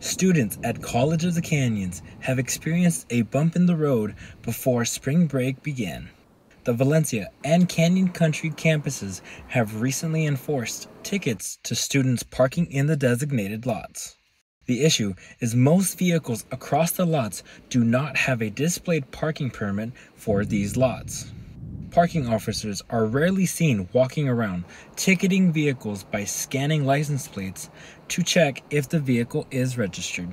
Students at College of the Canyons have experienced a bump in the road before spring break began. The Valencia and Canyon Country campuses have recently enforced tickets to students parking in the designated lots. The issue is most vehicles across the lots do not have a displayed parking permit for these lots. Parking officers are rarely seen walking around, ticketing vehicles by scanning license plates to check if the vehicle is registered.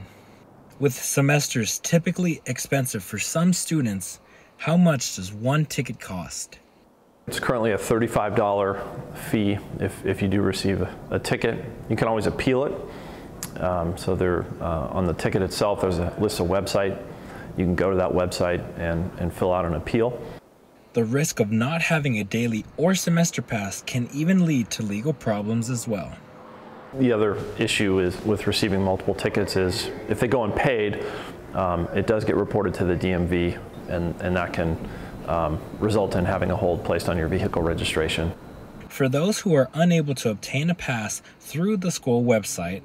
With semesters typically expensive for some students, how much does one ticket cost? It's currently a $35 fee if you do receive a ticket. You can always appeal it. On the ticket itself, there's a list of websites. You can go to that website and fill out an appeal. The risk of not having a daily or semester pass can even lead to legal problems as well. The other issue is with receiving multiple tickets is if they go unpaid, it does get reported to the DMV. And that can result in having a hold placed on your vehicle registration. For those who are unable to obtain a pass through the school website,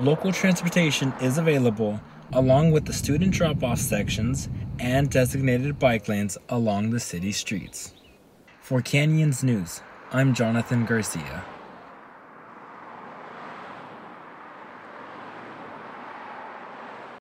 local transportation is available along with the student drop-off sections and designated bike lanes along the city streets. For Canyons News, I'm Jonathan Garcia.